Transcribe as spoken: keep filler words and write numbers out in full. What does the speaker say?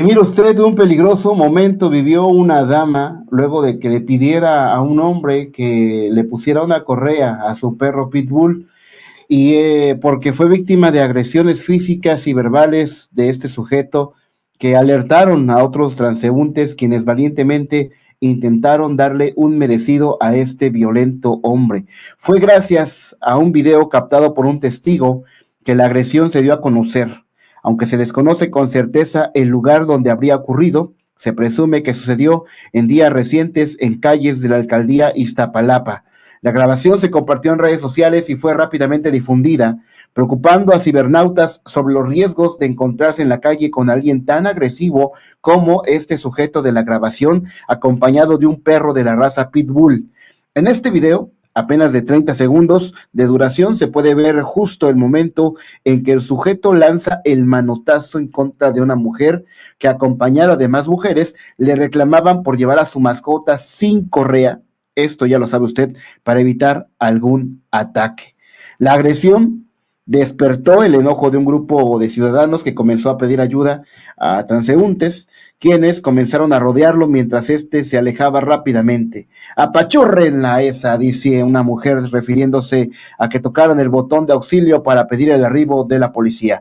Y mire usted, un peligroso momento vivió una dama luego de que le pidiera a un hombre que le pusiera una correa a su perro pitbull, y eh, porque fue víctima de agresiones físicas y verbales de este sujeto, que alertaron a otros transeúntes quienes valientemente intentaron darle un merecido a este violento hombre. Fue gracias a un video captado por un testigo que la agresión se dio a conocer. Aunque se desconoce con certeza el lugar donde habría ocurrido, se presume que sucedió en días recientes en calles de la alcaldía Iztapalapa. La grabación se compartió en redes sociales y fue rápidamente difundida, preocupando a cibernautas sobre los riesgos de encontrarse en la calle con alguien tan agresivo como este sujeto de la grabación, acompañado de un perro de la raza pitbull. En este video, apenas de treinta segundos de duración, se puede ver justo el momento en que el sujeto lanza el manotazo en contra de una mujer que, acompañada de más mujeres, le reclamaban por llevar a su mascota sin correa, esto ya lo sabe usted, para evitar algún ataque. La agresión despertó el enojo de un grupo de ciudadanos que comenzó a pedir ayuda a transeúntes, quienes comenzaron a rodearlo mientras éste se alejaba rápidamente. «Apachúrrenla esa», dice una mujer refiriéndose a que tocaran el botón de auxilio para pedir el arribo de la policía.